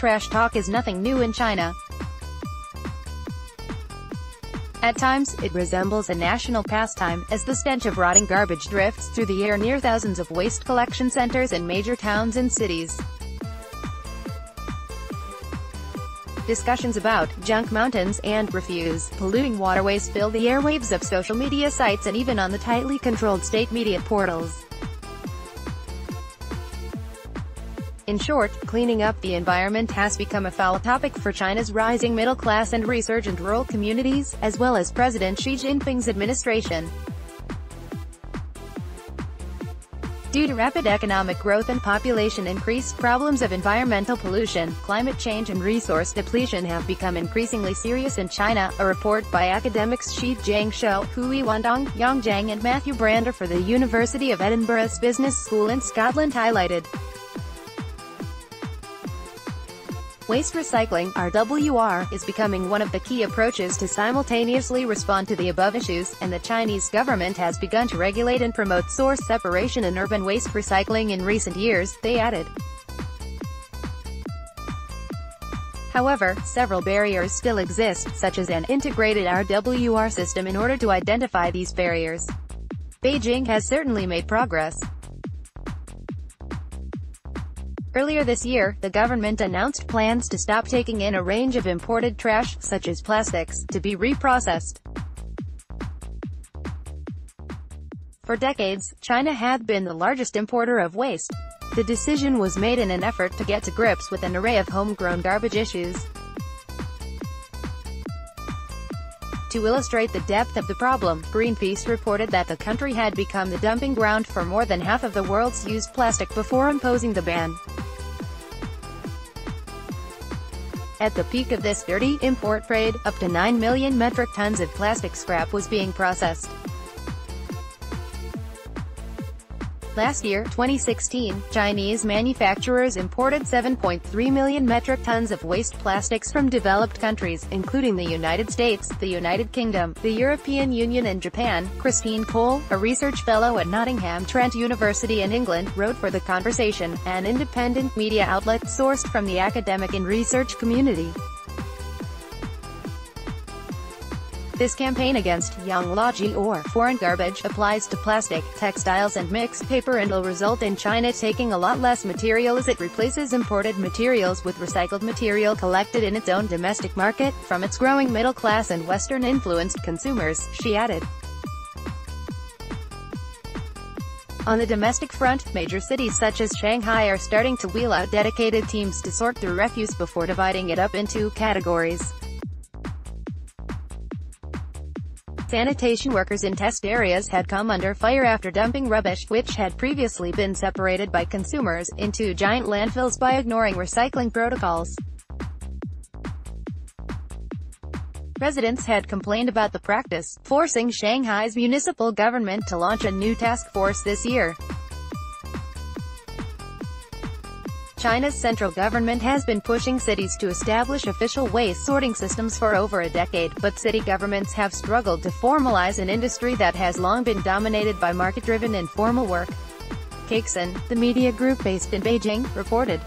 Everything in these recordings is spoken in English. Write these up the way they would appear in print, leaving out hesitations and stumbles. Trash talk is nothing new in China. At times, it resembles a national pastime, as the stench of rotting garbage drifts through the air near thousands of waste collection centers in major towns and cities. Discussions about junk mountains and refuse, polluting waterways fill the airwaves of social media sites and even on the tightly controlled state media portals. In short, cleaning up the environment has become a foul topic for China's rising middle class and resurgent rural communities, as well as President Xi Jinping's administration. Due to rapid economic growth and population increase, problems of environmental pollution, climate change and resource depletion have become increasingly serious in China, a report by academics Xi Jiangshou, Hui Wandong, Yongjiang and Matthew Brander for the University of Edinburgh's Business School in Scotland highlighted. Waste recycling, RWR, is becoming one of the key approaches to simultaneously respond to the above issues, and the Chinese government has begun to regulate and promote source separation and urban waste recycling in recent years, they added. However, several barriers still exist, such as an integrated RWR system in order to identify these barriers. Beijing has certainly made progress. Earlier this year, the government announced plans to stop taking in a range of imported trash, such as plastics, to be reprocessed. For decades, China had been the largest importer of waste. The decision was made in an effort to get to grips with an array of homegrown garbage issues. To illustrate the depth of the problem, Greenpeace reported that the country had become the dumping ground for more than half of the world's used plastic before imposing the ban. At the peak of this dirty import trade, up to 9 million metric tons of plastic scrap was being processed. Last year, 2016, Chinese manufacturers imported 7.3 million metric tons of waste plastics from developed countries, including the United States, the United Kingdom, the European Union and Japan. Christine Cole, a research fellow at Nottingham Trent University in England, wrote for The Conversation, an independent media outlet sourced from the academic and research community. This campaign against Yang Laji or foreign garbage applies to plastic, textiles and mixed paper and will result in China taking a lot less material as it replaces imported materials with recycled material collected in its own domestic market, from its growing middle class and Western-influenced consumers, she added. On the domestic front, major cities such as Shanghai are starting to wheel out dedicated teams to sort through refuse before dividing it up into categories. Sanitation workers in test areas had come under fire after dumping rubbish, which had previously been separated by consumers, into giant landfills by ignoring recycling protocols. Residents had complained about the practice, forcing Shanghai's municipal government to launch a new task force this year. China's central government has been pushing cities to establish official waste sorting systems for over a decade, but city governments have struggled to formalize an industry that has long been dominated by market-driven informal work. Caixin, the media group based in Beijing, reported.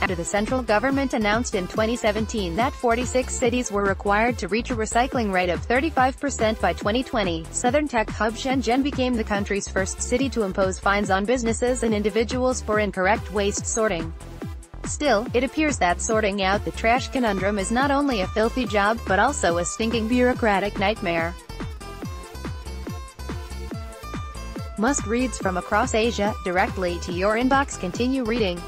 After the central government announced in 2017 that 46 cities were required to reach a recycling rate of 35% by 2020, southern tech hub Shenzhen became the country's first city to impose fines on businesses and individuals for incorrect waste sorting. Still, it appears that sorting out the trash conundrum is not only a filthy job, but also a stinking bureaucratic nightmare. Must-reads from across Asia, directly to your inbox. Continue reading.